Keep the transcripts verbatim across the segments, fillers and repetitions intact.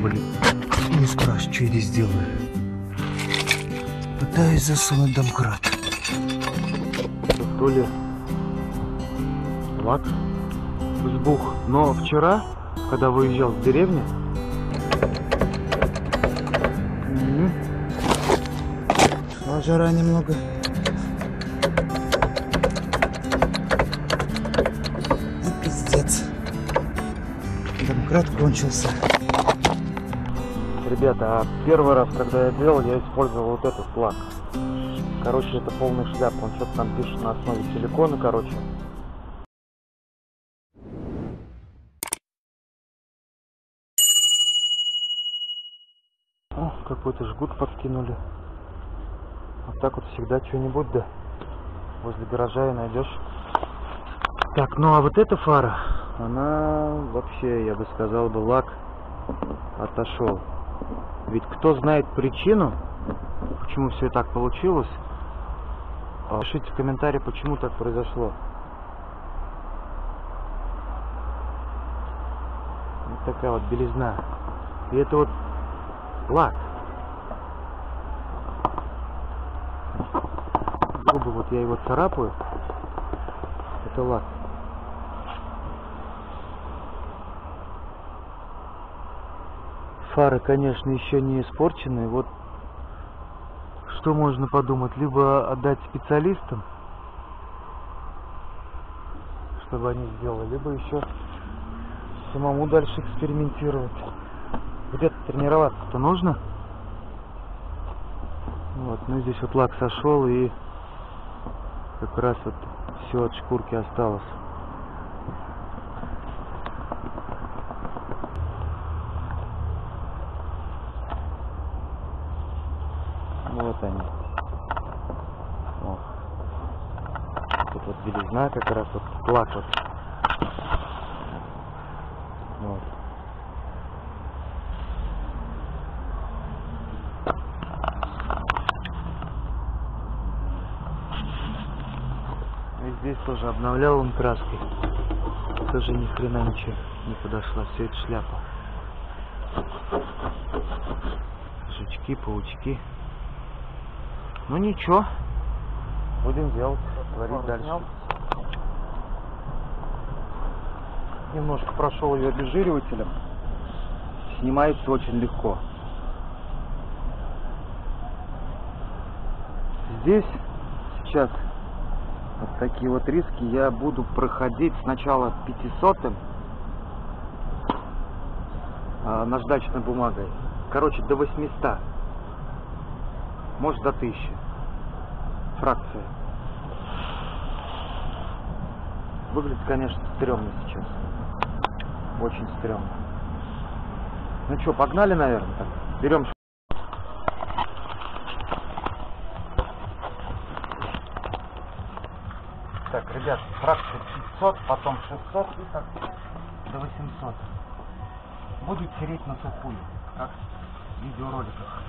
блин. Не спрашивай, что я здесь делаю. Пытаюсь засунуть домкрат. То ли лак сбух. Но вчера, когда выезжал с деревни, шла жара немного. И пиздец. Домкрат кончился. Ребята, а первый раз, когда я делал, я использовал вот этот лак. Короче, это полный шляп. Он что-то там пишет на основе силикона, короче. О, какой-то жгут подкинули. Вот так вот всегда что-нибудь, да, возле гаража и найдешь. Так, ну а вот эта фара, она вообще, я бы сказал бы, лак отошел. Ведь кто знает причину, почему все так получилось, пишите в комментариях, почему так произошло. Вот такая вот белизна. И это вот лак. Грубо вот я его царапаю. Это лак. Фары, конечно, еще не испорчены. Вот что можно подумать. Либо отдать специалистам, чтобы они сделали, либо еще самому дальше экспериментировать. Где-то тренироваться-то нужно. Вот, ну здесь вот лак сошел, и как раз вот все от шкурки осталось. Вот они. О. Тут вот белизна как раз, вот лак вот. Вот. И здесь тоже обновлял он краской. Тоже ни хрена ничего не подошла. Все это шляпа. Жучки, паучки. Ну ничего, будем делать, творить дальше. Снял. Немножко прошел ее обезжиривателем. Снимается очень легко. Здесь сейчас вот такие вот риски я буду проходить сначала пятисотым а, наждачной бумагой. Короче, до восьмисот. Может, до тысячи. Фракция. Выглядит, конечно, стрёмно сейчас. Очень стрёмно. Ну чё, погнали, наверное, так? Берём. Так, ребят, фракция пятьсот, потом шестьсот и так до восьмисот. Буду тереть на сухую, как в видеороликах.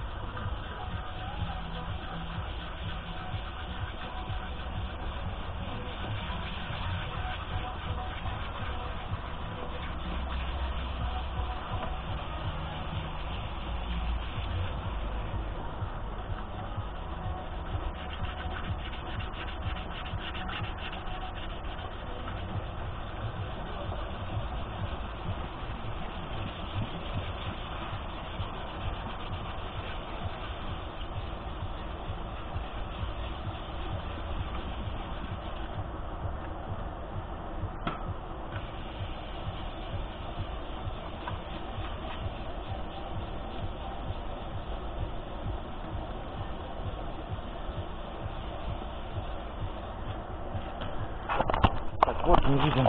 Вот мы видим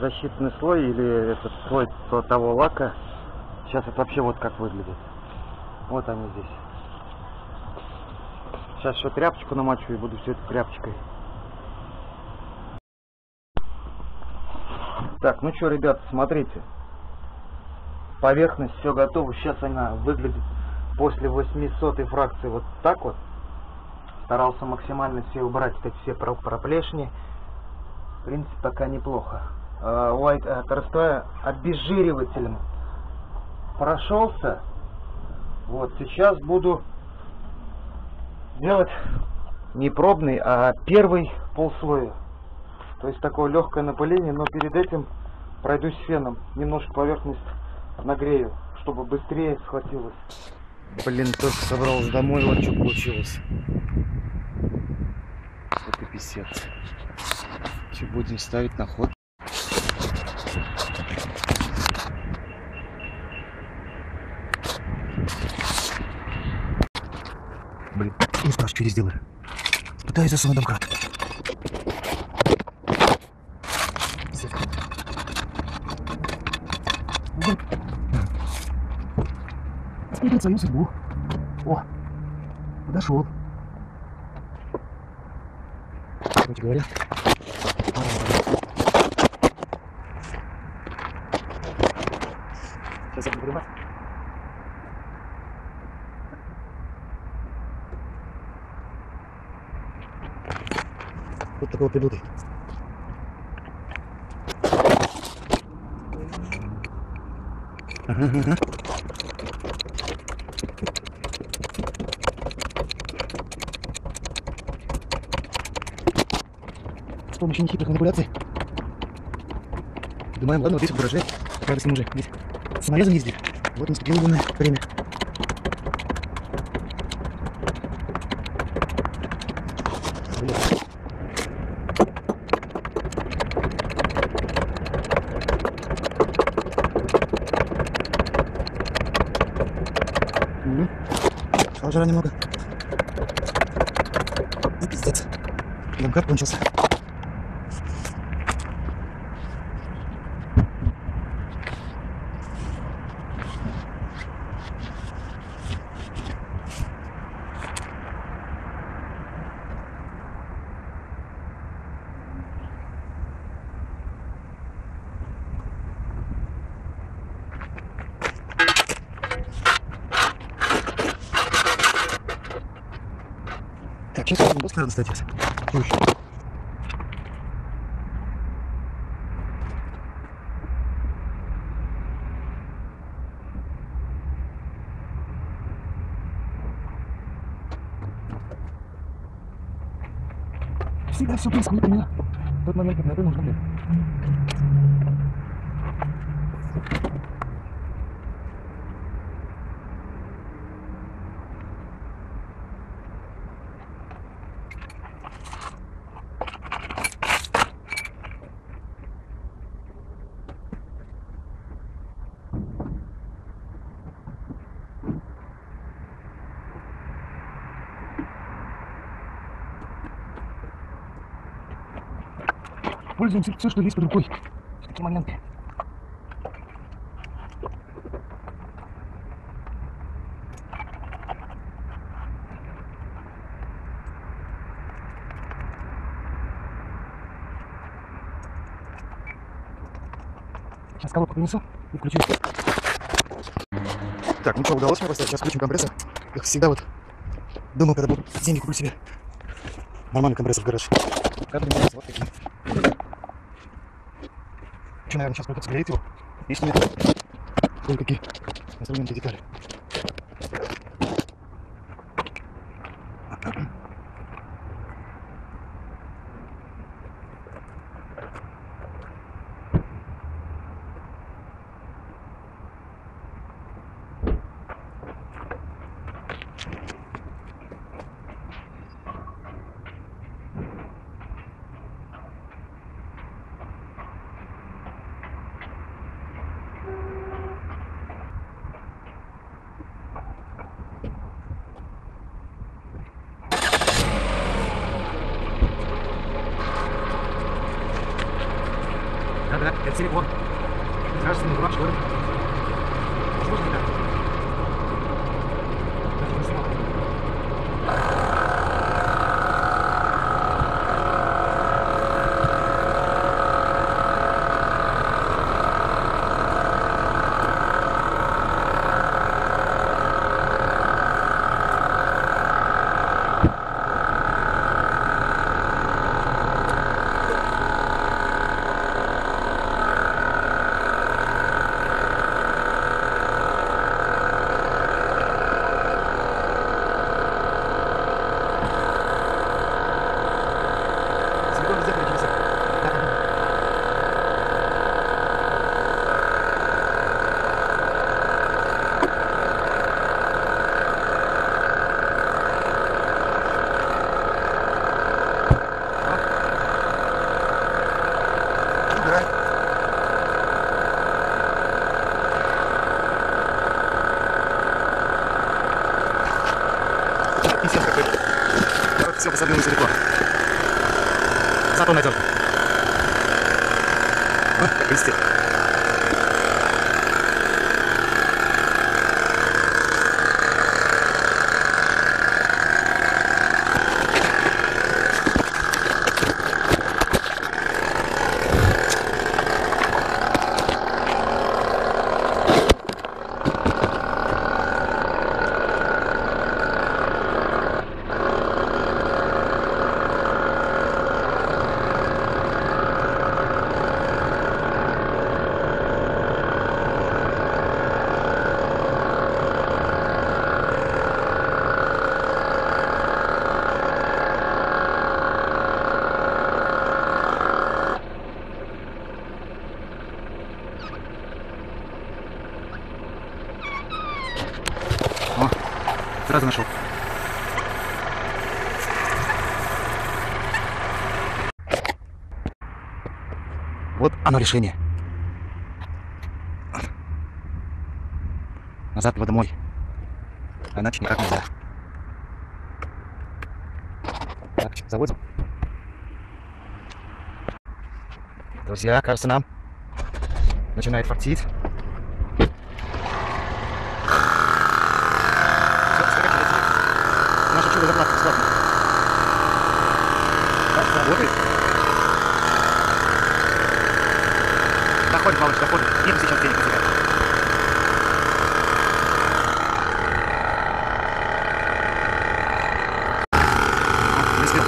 защитный слой, или этот слой того лака. Сейчас это вообще вот как выглядит. Вот они здесь. Сейчас еще тряпочку намочу и буду все это тряпочкой. Так, ну что, ребята, смотрите. Поверхность все готова. Сейчас она выглядит после восьмисотой фракции вот так вот. Старался максимально все убрать, эти все проплешни. В принципе, пока неплохо. White отрастоя обезжиривателем прошелся. Вот сейчас буду делать не пробный, а первый полслоя. То есть такое легкое напыление, но перед этим пройдусь феном. Немножко поверхность нагрею, чтобы быстрее схватилось. Блин, тоже собралась домой, вот что получилось. Вот и писец. Что будем ставить на ход? Блин, ну что ж, переделай. Пытаюсь засунуть домкрат. Смотрит свою судьбу. О, подошел. Короче говоря. Сейчас я буду вырывать. Вот такой вот прибылый. Ага-ага. С помощью нехитрых манипуляций думаем, ладно, вот здесь в гараже отправились мы уже, здесь саморезом ездили. Вот наступило именно время. Стало жара немного. И пиздец. Домкрат кончился. Сейчас не быстро достать. Всегда все происходит именно в тот момент, когда это нужно делать. Пользуемся все, что есть под рукой в такие моменты. Сейчас колодку принесу и включу. Так, ну что, удалось мне поставить? Сейчас включим компрессор. Как всегда, вот думал, когда буду деньги куплю себе нормальный компрессор в гараж. Кадры у нас вот такие. Что, наверное, сейчас придется греть его, если нет, кое-какие инструменты, детали. Да, это телефон. Кажется, не дурак, что ли? Возможно, да. Даже не снимал. Все по сравнению далеко. Зато надежно. Вот, как блестит. Сразу нашел. Вот оно решение. Назад его домой. Иначе никак нельзя. Так, заводим. Друзья, кажется, нам начинает фартить. Доходит, малыш, доходит. Им сейчас денег потерял. Не успел.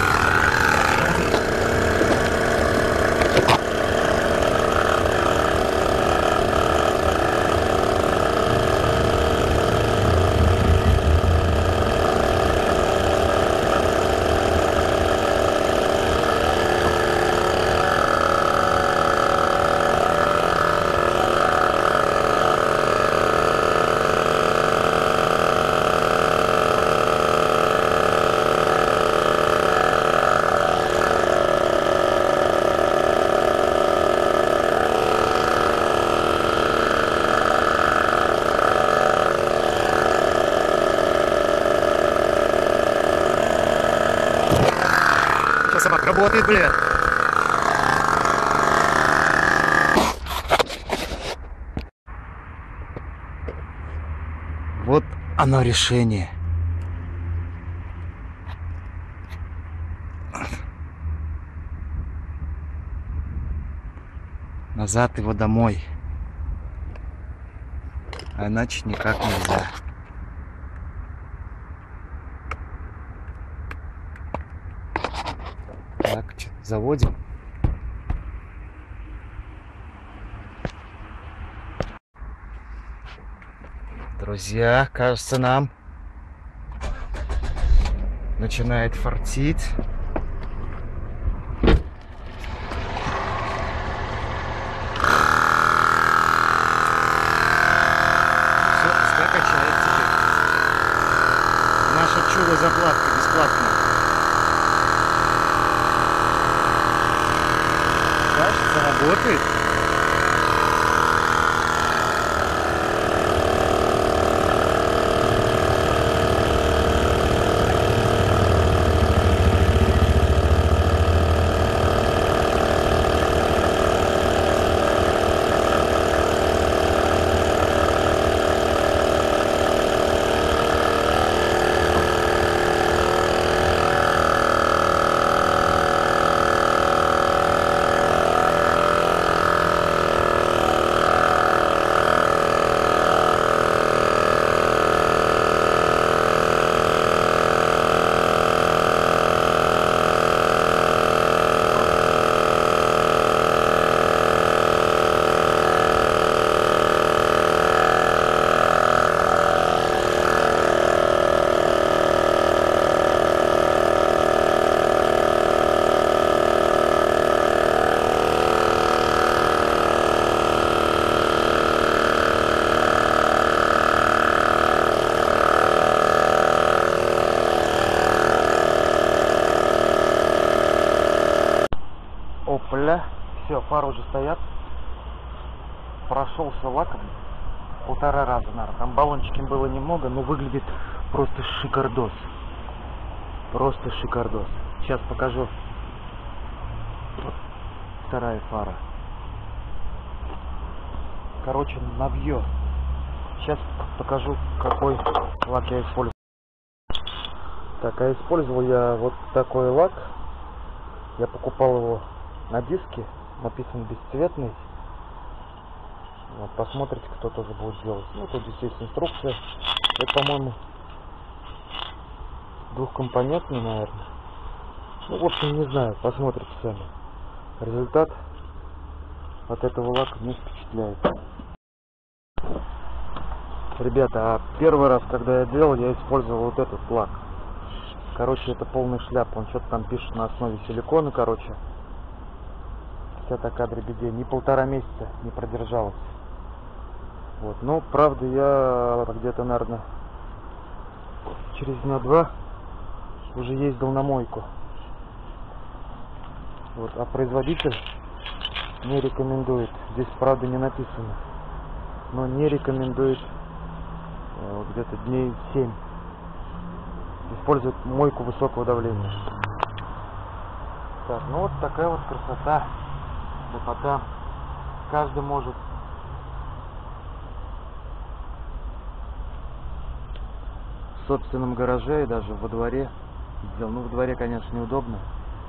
Собака работает, блядь. Вот оно решение. Назад его домой. А иначе никак нельзя. Заводим. Друзья, кажется, нам начинает фартить. Все, пускай качает теперь. Наше чудо-заплатка бесплатно. Работает. Опля, все, пары уже стоят. Прошелся лаком полтора раза, наверное. Там баллончики было немного, но выглядит просто шикардос. Просто шикардос. Сейчас покажу. Вторая фара. Короче, навье. Сейчас покажу, какой лак я использую. Так, а использовал я вот такой лак. Я покупал его на диске. Написан бесцветный. Вот, посмотрите, кто тоже будет делать. Ну, тут здесь есть инструкция. Это, по-моему, двухкомпонентный, наверное. Ну, в общем, не знаю. Посмотрите сами. Результат от этого лака не впечатляет. Ребята, а первый раз, когда я делал, я использовал вот этот лак. Короче, это полный шляп. Он что-то там пишет на основе силикона, короче. Вся такая дребедень. Не полтора месяца не продержалась. Вот. Но, правда, я где-то, наверное, через дня-два уже ездил на мойку. Вот. А производитель не рекомендует. Здесь, правда, не написано. Но не рекомендует э, где-то дней семь. Использует мойку высокого давления. Так, ну вот такая вот красота. Потом каждый может в собственном гараже и даже во дворе сделать. Ну, во дворе, конечно, неудобно.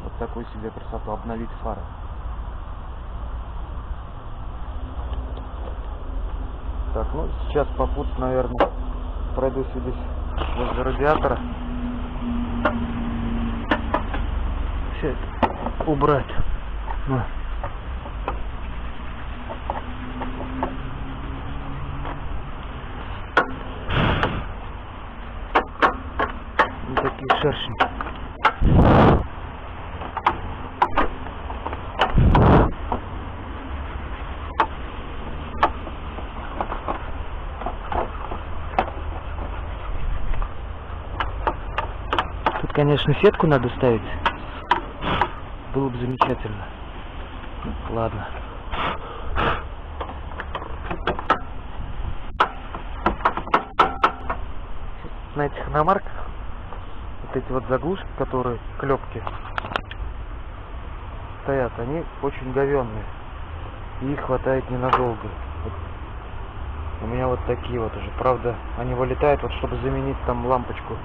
Вот такую себе красоту обновить фары. Так, ну сейчас попутно, наверное, пройдусь здесь возле радиатора. Все это убрать. Шершень. Тут, конечно, сетку надо ставить. Было бы замечательно. Ладно. На этих иномарках эти вот заглушки, которые клепки стоят, они очень говенные, и их хватает ненадолго. Вот. У меня вот такие вот уже, правда, они вылетают. Вот чтобы заменить там лампочку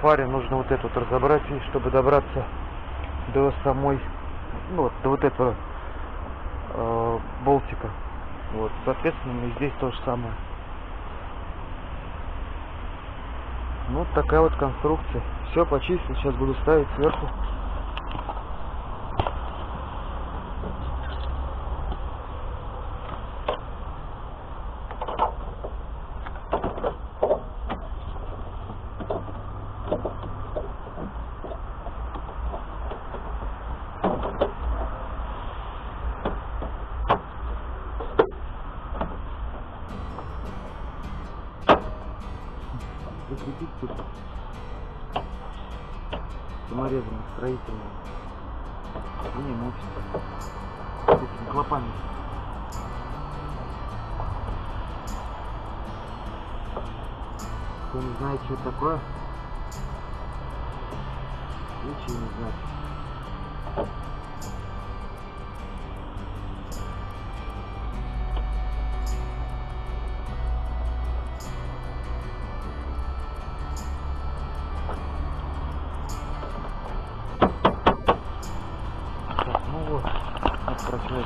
фаре, нужно вот эту вот разобрать, и чтобы добраться до самой, ну вот, до вот этого э, болтика. Вот, соответственно, и здесь то же самое. Ну, вот такая вот конструкция. Все почистил, сейчас буду ставить сверху. Закрепить тут саморезами строительными. И не мучиться. Этими клапанами. Кто не знает, что это такое, ничего не знает.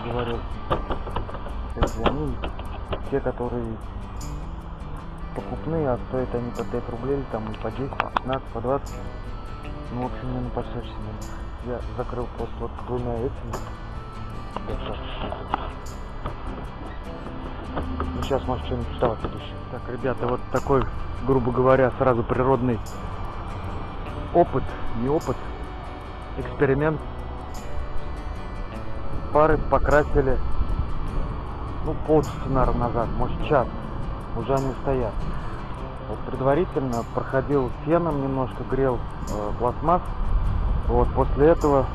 Говорю, они, те, которые покупные, а стоят они по пять рублей, там и по десять, пятнадцать, по двадцать. Ну, в общем, мне напасешься на них. Я закрыл просто вот двумя этими. Ну, сейчас, может, что-нибудь вставать следующее. Так, ребята, вот такой, грубо говоря, сразу природный опыт, не опыт, эксперимент. Фары покрасили, ну, полчаса, наверное, назад, может, час. Уже они стоят. Вот, предварительно проходил феном, немножко грел э, пластмасс. Вот, после этого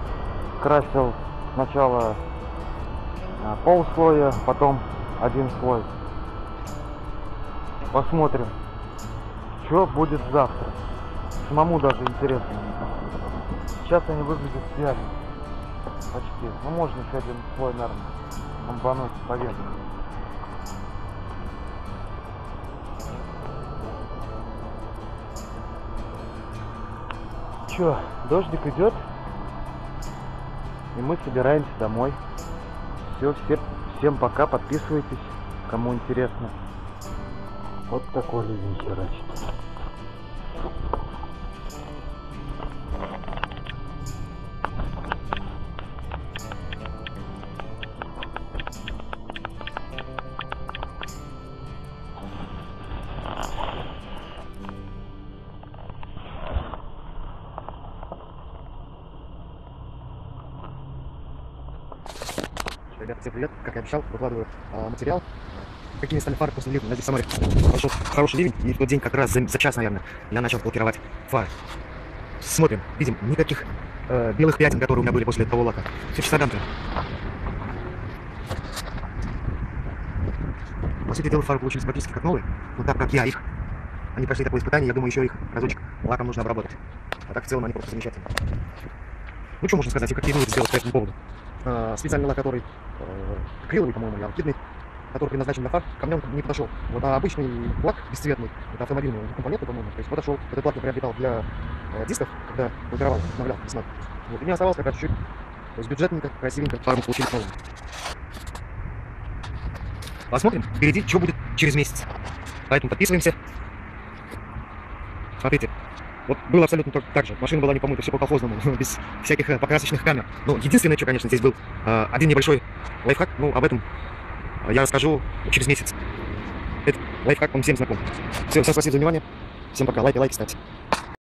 красил сначала э, полслоя, потом один слой. Посмотрим, что будет завтра. самому даже интересно. Сейчас они выглядят реально. Почти. Ну, можно еще один слой, наверное, бомбануть поверху. Че, дождик идет, и мы собираемся домой. Все, все, всем пока, подписывайтесь, кому интересно. Вот такой ливень херачит. Ребят, всем привет, как и обещал, выкладываю а, материал. Какими стали фары после ливня? Здесь в Самаре пошел хороший ливень, и в тот день как раз за, за час, наверное, я начал блокировать фары. Смотрим, видим, никаких э, белых пятен, которые у меня были после того лака. Все чистогамки. По сути дела, фары получились практически как новые, но так как я их, они прошли такое испытание, я думаю, еще их разочек лаком нужно обработать. А так в целом они просто замечательные. Ну что можно сказать, и какие выводы сделать по этому поводу? Специальный лак, который э, криловый, по-моему, или алкидный, который предназначен для фар, ко мне он не подошел. Вот, а обычный лак бесцветный, это автомобильный компонент, по-моему, то есть подошел. Этот лак я приобретал для э, дисков, когда блокировал, обновлял весной. Вот, и мне оставалось как раз чуть-чуть, то есть бюджетненько, красивенько, фарму получили новую. Посмотрим впереди, что будет через месяц. Поэтому подписываемся. Смотрите. Вот было абсолютно так же. Машина была не помыта, все по-колхозному, без всяких покрасочных камер. Ну, единственное, что, конечно, здесь был один небольшой лайфхак, ну, об этом я расскажу через месяц. Этот лайфхак, он всем знаком. Все, всем спасибо за внимание. Всем пока. Лайки, лайки ставьте.